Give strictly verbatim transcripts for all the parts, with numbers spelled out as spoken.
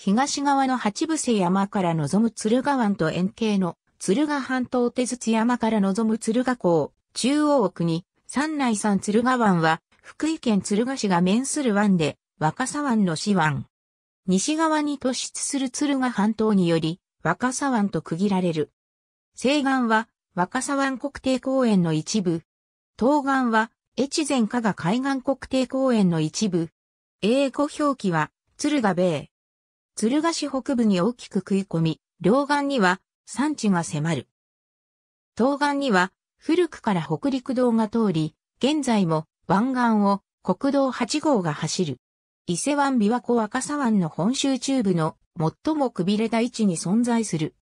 東側の八伏山から望む敦賀湾と円形の敦賀半島手筒山から望む敦賀港、中央区に山内山敦賀湾は福井県敦賀市が面する湾で若狭湾の支湾。西側に突出する敦賀半島により若狭湾と区切られる。西岸は若狭湾国定公園の一部。東岸は越前加賀海岸国定公園の一部。英語表記は敦賀米。敦賀市北部に大きく食い込み、両岸には山地が迫る。東岸には古くから北陸道が通り、現在も湾岸を国道はち号が走る。伊勢湾琵琶湖若狭湾の本州中部の最もくびれた位置に存在する。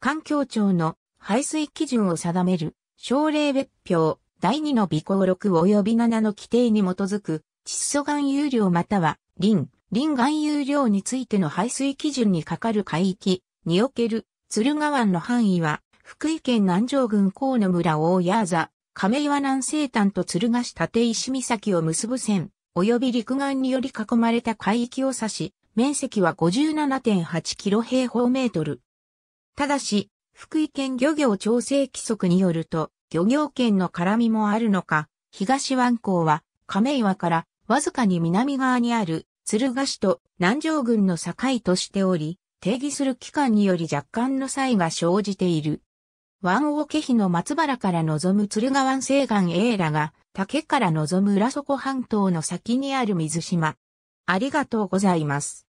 環境庁の排水基準を定める省令別表だいにの備考ろく及びななの規定に基づく窒素含有量またはリン、リン含有量についての排水基準にかかる海域における敦賀湾の範囲は福井県南城郡河野村大谷座、亀岩南西端と敦賀市立石岬を結ぶ線及び陸岸により囲まれた海域を指し、面積は ごじゅうななてんはち キロ平方メートル。ただし、福井県漁業調整規則によると、漁業権の絡みもあるのか、東湾港は、亀岩からわずかに南側にある敦賀市と南城郡の境としており、定義する期間により若干の差異が生じている。湾を気比の松原から望む敦賀湾西岸永良が、竹から望む浦底半島の先にある水島。ありがとうございます。